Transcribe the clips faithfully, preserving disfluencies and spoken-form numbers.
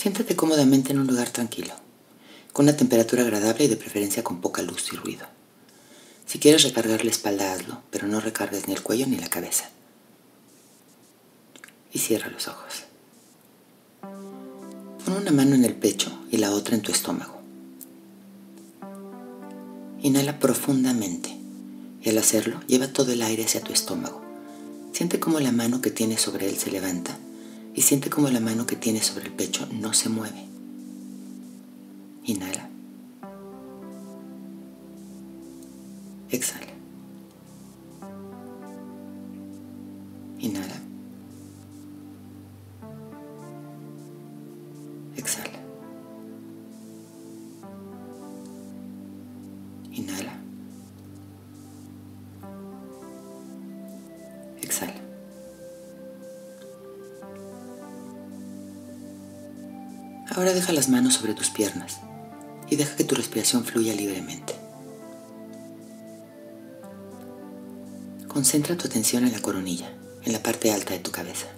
Siéntate cómodamente en un lugar tranquilo, con una temperatura agradable y de preferencia con poca luz y ruido. Si quieres recargar la espalda, hazlo, pero no recargues ni el cuello ni la cabeza. Y cierra los ojos. Pon una mano en el pecho y la otra en tu estómago. Inhala profundamente y al hacerlo lleva todo el aire hacia tu estómago. Siente cómo la mano que tienes sobre él se levanta y siente cómo la mano que tienes sobre el pecho no se mueve. Inhala. Exhala. Inhala. Exhala. Inhala. Exhala. Ahora deja las manos sobre tus piernas y deja que tu respiración fluya libremente. Concentra tu atención en la coronilla, en la parte alta de tu cabeza.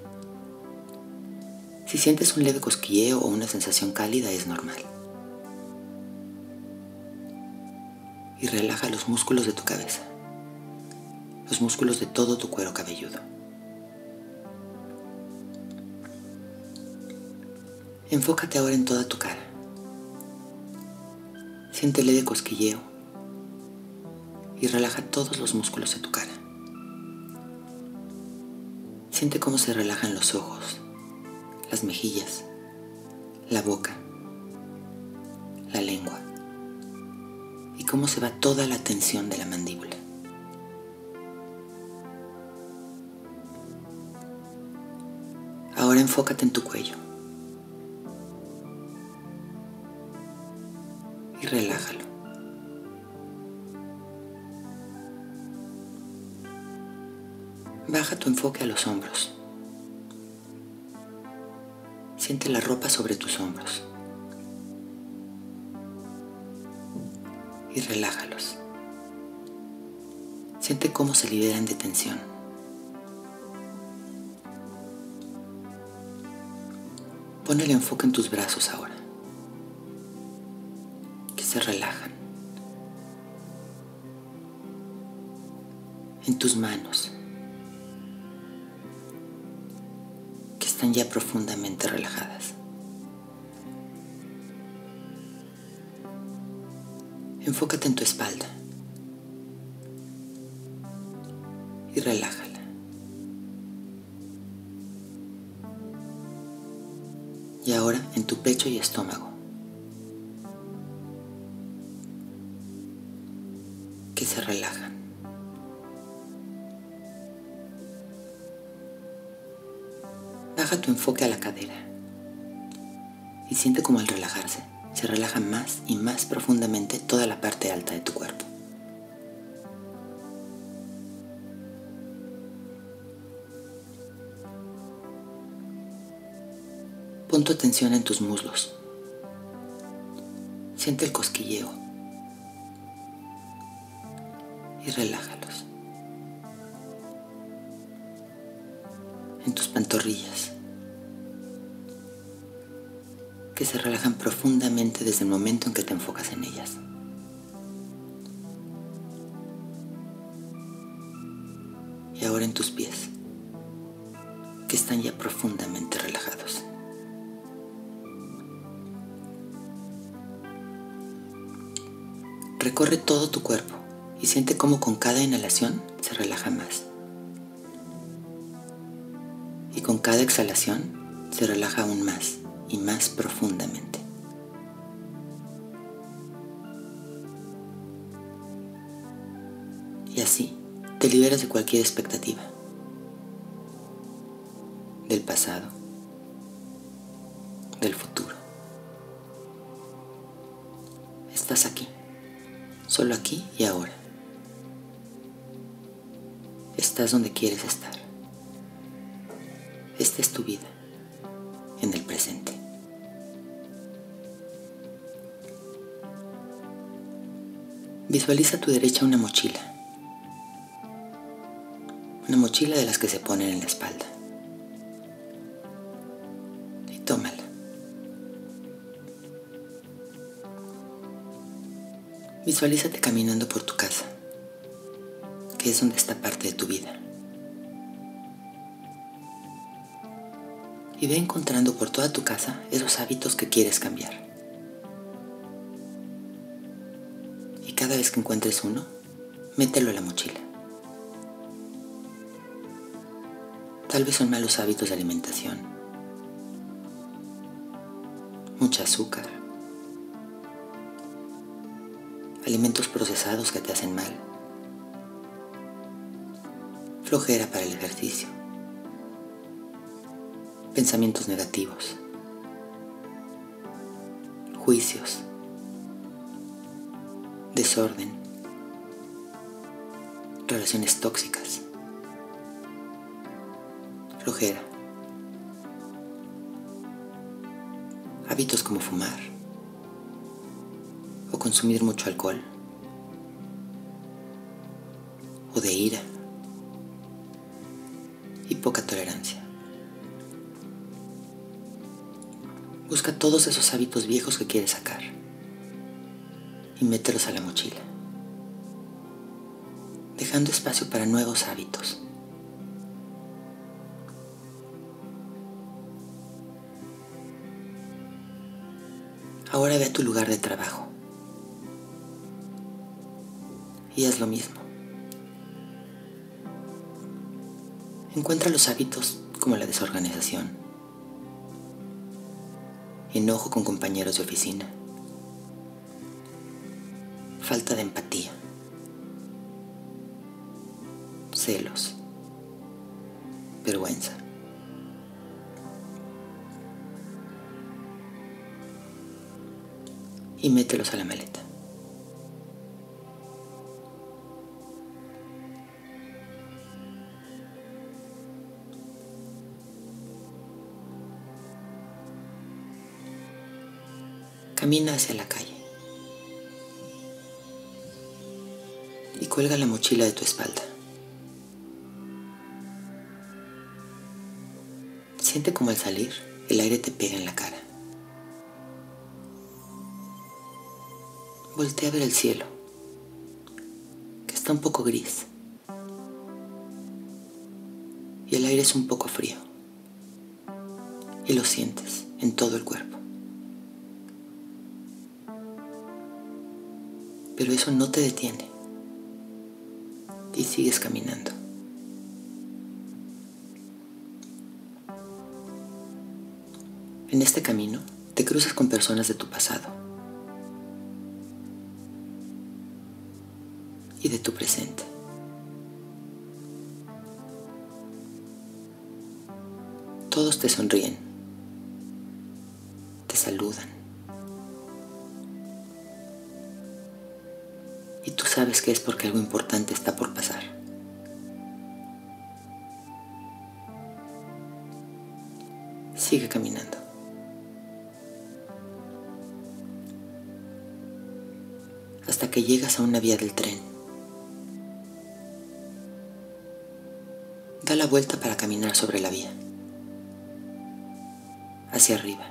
Si sientes un leve cosquilleo o una sensación cálida, es normal. Y relaja los músculos de tu cabeza, los músculos de todo tu cuero cabelludo. Enfócate ahora en toda tu cara. Siéntele de cosquilleo y relaja todos los músculos de tu cara. Siente cómo se relajan los ojos, las mejillas, la boca, la lengua. Y cómo se va toda la tensión de la mandíbula. Ahora enfócate en tu cuello y relájalo. Baja tu enfoque a los hombros. Siente la ropa sobre tus hombros. Y relájalos. Siente cómo se liberan de tensión. Pon el enfoque en tus brazos ahora, que se relajan. En tus manos, que están ya profundamente relajadas. Enfócate en tu espalda y relájala. Y ahora en tu pecho y estómago, que se relajan. Baja tu enfoque a la cadera y siente como al relajarse se relaja más y más profundamente toda la parte alta de tu cuerpo. Pon tu atención en tus muslos. Siente el cosquilleo y relájalos. En tus pantorrillas, que se relajan profundamente desde el momento en que te enfocas en ellas. Y ahora en tus pies, que están ya profundamente relajados. Recorre todo tu cuerpo y siente cómo con cada inhalación se relaja más. Y con cada exhalación se relaja aún más y más profundamente. Y así te liberas de cualquier expectativa, del pasado, del futuro. Estás aquí, solo aquí y ahora. Estás donde quieres estar. Esta es tu vida, en el presente. Visualiza a tu derecha una mochila, una mochila de las que se ponen en la espalda, y tómala. Visualízate caminando por tu casa, que es donde está parte de tu vida. Y ve encontrando por toda tu casa esos hábitos que quieres cambiar. Y cada vez que encuentres uno, mételo a la mochila. Tal vez son malos hábitos de alimentación, mucha azúcar, alimentos procesados que te hacen mal, flojera para el ejercicio, pensamientos negativos, juicios, desorden, relaciones tóxicas, flojera, hábitos como fumar o consumir mucho alcohol o de ira y poca tolerancia. Busca todos esos hábitos viejos que quieres sacar y mételos a la mochila, dejando espacio para nuevos hábitos. Ahora ve a tu lugar de trabajo y haz lo mismo. Encuentra los hábitos como la desorganización, enojo con compañeros de oficina, falta de empatía, celos, vergüenza. Y mételos a la maleta. Camina hacia la calle y cuelga la mochila de tu espalda. Siente como al salir el aire te pega en la cara. Voltea a ver el cielo, que está un poco gris, y el aire es un poco frío, y lo sientes en todo el cuerpo. Pero eso no te detiene, y sigues caminando. En este camino te cruzas con personas de tu pasado, y de tu presente. Todos te sonríen, te saludan, y tú sabes que es porque algo importante está por pasar. Sigue caminando. Hasta que llegas a una vía del tren. Da la vuelta para caminar sobre la vía, hacia arriba,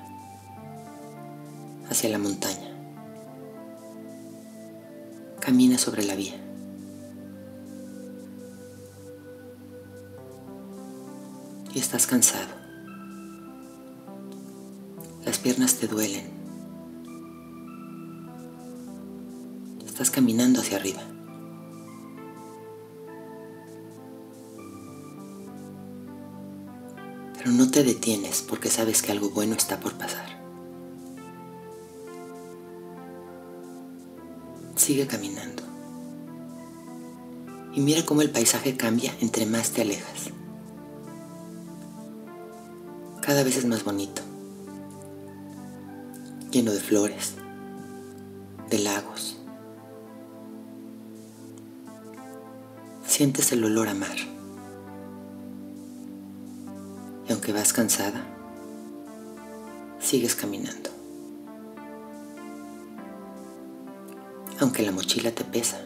hacia la montaña. Camina sobre la vía. Y estás cansado. Las piernas te duelen. Estás caminando hacia arriba. Pero no te detienes porque sabes que algo bueno está por pasar. Sigue caminando. Y mira cómo el paisaje cambia entre más te alejas. Cada vez es más bonito. Lleno de flores, de lagos. Sientes el olor a mar. Y aunque vas cansada, sigues caminando. Aunque la mochila te pesa,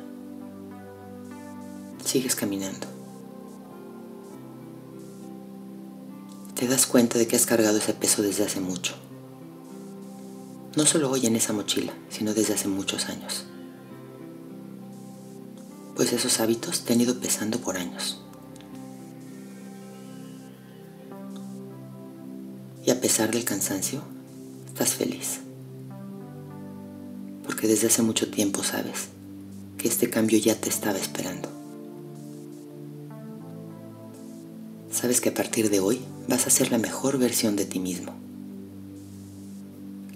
sigues caminando. Te das cuenta de que has cargado ese peso desde hace mucho. No solo hoy en esa mochila, sino desde hace muchos años. pues esos hábitos te han ido pesando por años. Y a pesar del cansancio, estás feliz. Porque desde hace mucho tiempo sabes que este cambio ya te estaba esperando. Sabes que a partir de hoy vas a ser la mejor versión de ti mismo.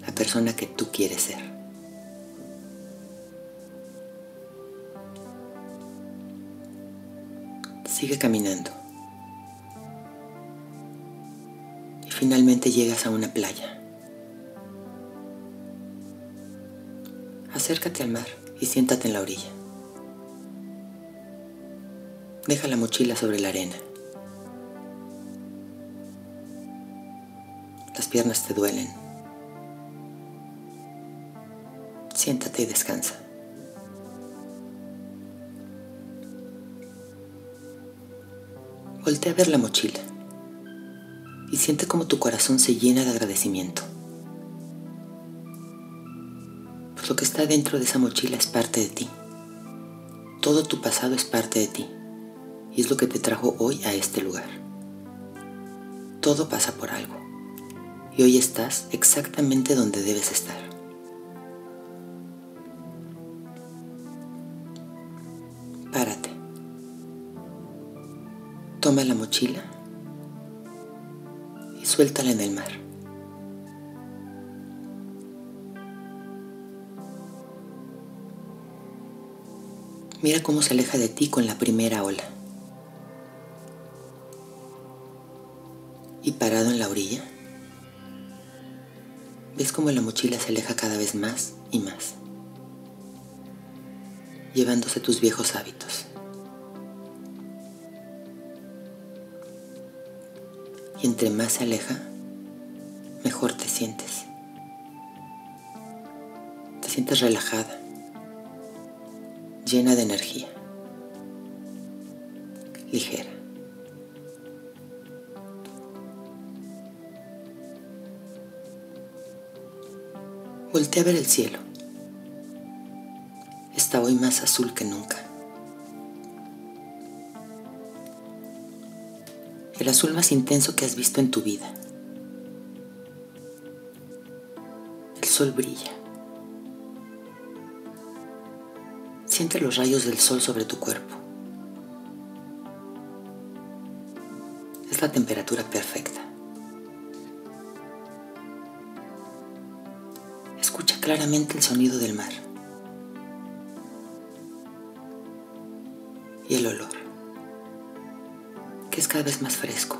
La persona que tú quieres ser. Sigue caminando. Y finalmente llegas a una playa. Acércate al mar y siéntate en la orilla. Deja la mochila sobre la arena. Las piernas te duelen. Siéntate y descansa. Voltea a ver la mochila y siente cómo tu corazón se llena de agradecimiento. Lo que está dentro de esa mochila es parte de ti. Todo tu pasado es parte de ti. Y es lo que te trajo hoy a este lugar. Todo pasa por algo. Y hoy estás exactamente donde debes estar. Párate. Toma la mochila y suéltala en el mar. Mira cómo se aleja de ti con la primera ola. Y parado en la orilla, ves cómo la mochila se aleja cada vez más y más, llevándose tus viejos hábitos. Y entre más se aleja, mejor te sientes. Te sientes relajada. Llena de energía, ligera. Voltea a ver el cielo. Está hoy más azul que nunca. El azul más intenso que has visto en tu vida. El sol brilla. Siente los rayos del sol sobre tu cuerpo. Es la temperatura perfecta. Escucha claramente el sonido del mar. Y el olor, que es cada vez más fresco.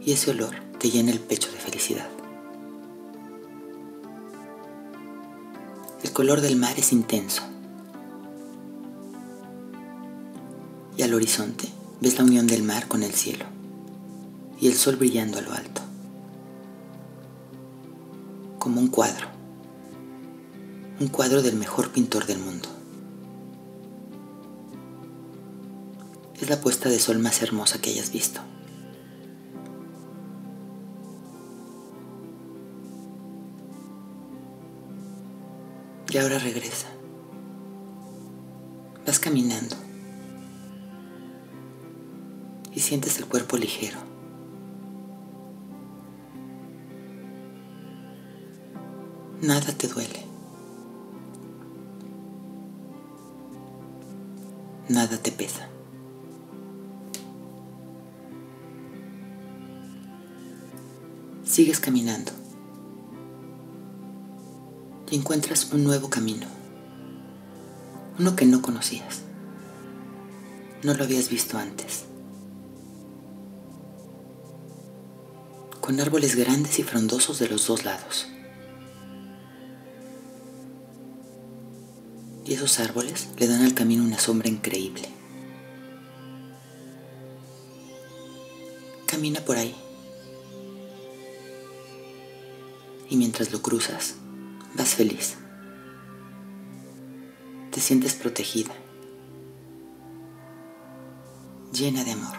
Y ese olor te llena el pecho de felicidad. El color del mar es intenso. Y al horizonte ves la unión del mar con el cielo y el sol brillando a lo alto, como un cuadro, un cuadro del mejor pintor del mundo. Es la puesta de sol más hermosa que hayas visto. Y ahora regresa. Vas caminando. Y sientes el cuerpo ligero. Nada te duele. Nada te pesa. Sigues caminando. Y encuentras un nuevo camino, uno que no conocías, no lo habías visto antes, con árboles grandes y frondosos de los dos lados. Y esos árboles le dan al camino una sombra increíble. Camina por ahí, y mientras lo cruzas, vas feliz. Te sientes protegida, llena de amor,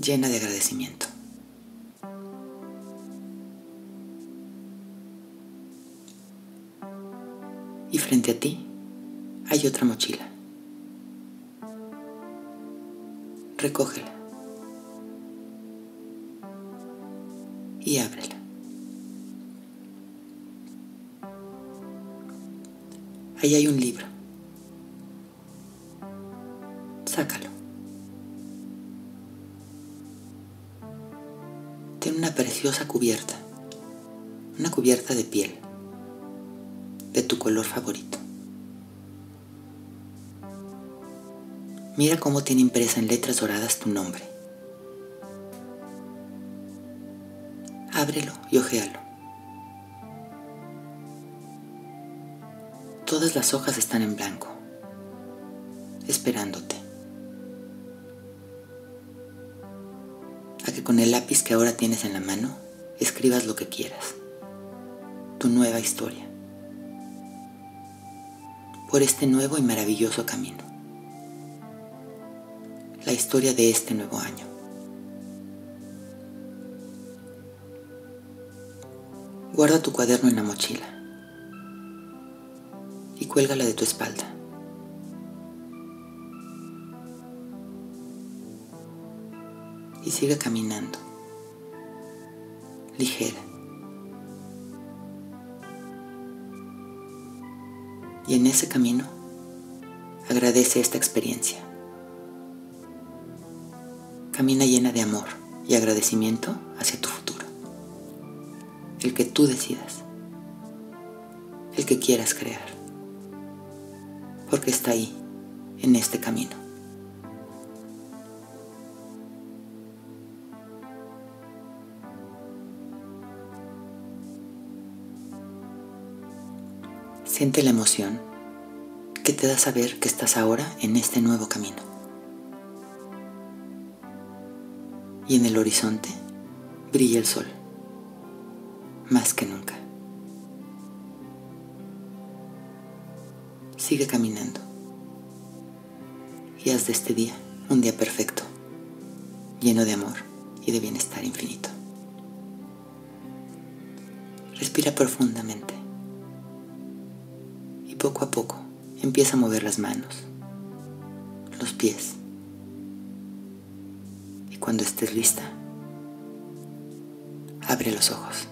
llena de agradecimiento. y frente a ti hay otra mochila. Recógela y ábrela. Ahí hay un libro. Sácalo. Tiene una preciosa cubierta, una cubierta de piel, de tu color favorito. Mira cómo tiene impresa en letras doradas tu nombre. Ábrelo y hojealo. Todas las hojas están en blanco, esperándote a que con el lápiz que ahora tienes en la mano escribas lo que quieras, tu nueva historia, por este nuevo y maravilloso camino, la historia de este nuevo año. Guarda tu cuaderno en la mochila y cuélgala de tu espalda. Y sigue caminando, ligera. Y en ese camino, agradece esta experiencia. Camina llena de amor y agradecimiento hacia tu futuro, el que tú decidas, el que quieras crear, porque está ahí, en este camino. Siente la emoción que te da saber que estás ahora en este nuevo camino. Y en el horizonte brilla el sol, más que nunca. Sigue caminando y haz de este día un día perfecto, lleno de amor y de bienestar infinito. Respira profundamente. Poco a poco empieza a mover las manos, los pies, y cuando estés lista, abre los ojos.